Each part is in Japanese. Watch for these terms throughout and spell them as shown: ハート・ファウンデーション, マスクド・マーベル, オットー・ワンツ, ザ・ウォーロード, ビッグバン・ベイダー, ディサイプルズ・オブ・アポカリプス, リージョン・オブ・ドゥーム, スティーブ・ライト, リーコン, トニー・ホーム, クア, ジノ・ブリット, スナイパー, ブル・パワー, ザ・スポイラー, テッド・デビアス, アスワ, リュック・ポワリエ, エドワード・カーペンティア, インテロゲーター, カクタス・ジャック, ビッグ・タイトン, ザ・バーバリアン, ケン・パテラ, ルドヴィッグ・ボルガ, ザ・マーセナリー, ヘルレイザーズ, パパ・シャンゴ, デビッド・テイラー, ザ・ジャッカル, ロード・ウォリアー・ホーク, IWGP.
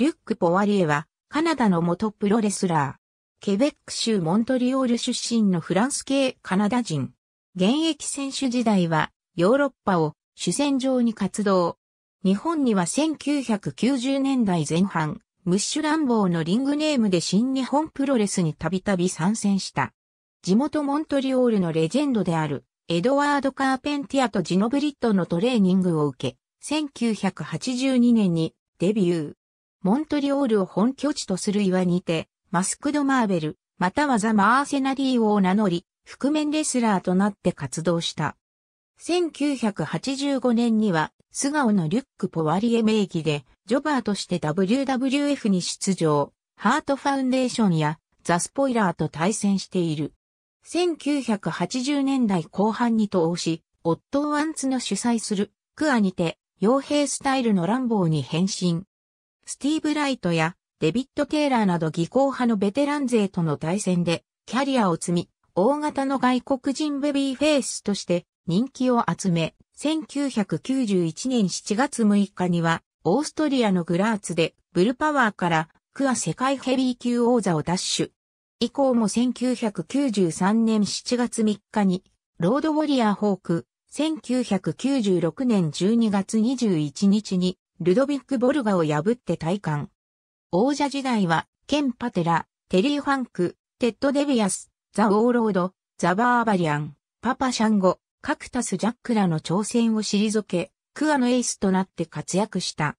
リュック・ポワリエは、カナダの元プロレスラー。ケベック州モントリオール出身のフランス系カナダ人。現役選手時代は、ヨーロッパを主戦場に活動。日本には1990年代前半、ムッシュ・ランボーのリングネームで新日本プロレスにたびたび参戦した。地元モントリオールのレジェンドである、エドワード・カーペンティアとジノブリットのトレーニングを受け、1982年にデビュー。モントリオールを本拠地とする岩にて、マスクド・マーベル、またはザ・マーセナリーを名乗り、覆面レスラーとなって活動した。1985年には、素顔のリュック・ポワリエ名義で、ジョバーとして WWF に出場、ハートファウンデーションや、ザ・スポイラーと対戦している。1980年代後半に投資、オットー・ワンツの主催する、クアにて、傭兵スタイルのランボーに変身。スティーブ・ライトやデビッド・テイラーなど技巧派のベテラン勢との対戦でキャリアを積み、大型の外国人ベビーフェイスとして人気を集め、1991年7月6日にはオーストリアのグラーツでブルパワーからクア世界ヘビー級王座を奪取。以降も1993年7月3日にロードウォリアー・ホーク、1996年12月21日にルドヴィック・ボルガを破って戴冠。王者時代は、ケン・パテラ、テリー・ファンク、テッド・デビアス、ザ・オーロード、ザ・バーバリアン、パパ・シャンゴ、カクタス・ジャックらの挑戦を退け、クアのエースとなって活躍した。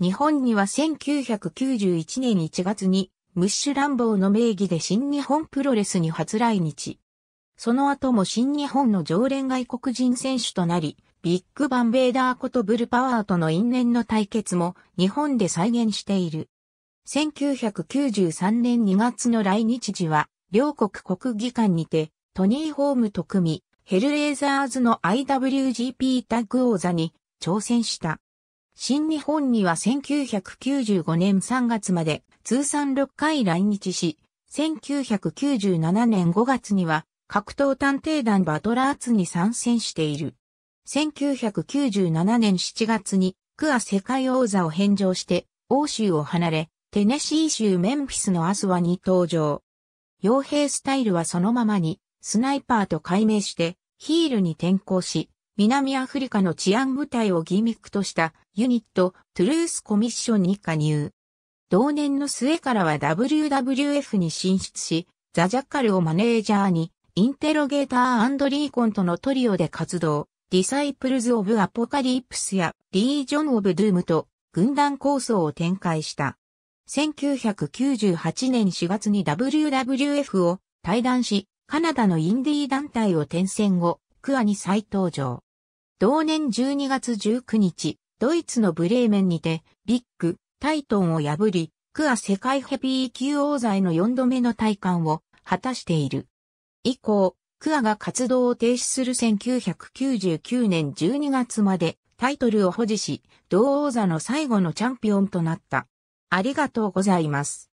日本には1991年1月に、ムッシュ・ランボーの名義で新日本プロレスに初来日。その後も新日本の常連外国人選手となり、ビッグバン・ベイダーことブルパワーとの因縁の対決も日本で再現している。1993年2月の来日時は、両国国技館にて、トニー・ホームと組み、ヘルレイザーズの IWGP タッグ王座に挑戦した。新日本には1995年3月まで通算6回来日し、1997年5月には格闘探偵団バトラーズに参戦している。1997年7月にクア世界王座を返上して欧州を離れテネシー州メンフィスのアスワに登場。傭兵スタイルはそのままにスナイパーと改名してヒールに転向し南アフリカの治安部隊をギミックとしたユニットトゥルースコミッションに加入。同年の末からは WWF に進出しザ・ジャッカルをマネージャーにインテロゲーター&リーコンとのトリオで活動。ディサイプルズ・オブ・アポカリプスやリージョン・オブ・ドゥームと軍団構想を展開した。1998年4月に WWF を退団し、カナダのインディー団体を転戦後、クアに再登場。同年12月19日、ドイツのブレーメンにて、ビッグ・タイトンを破り、クア世界ヘビー級王座への4度目の戴冠を果たしている。以降、クアが活動を停止する1999年12月までタイトルを保持し、同王座の最後のチャンピオンとなった。ありがとうございます。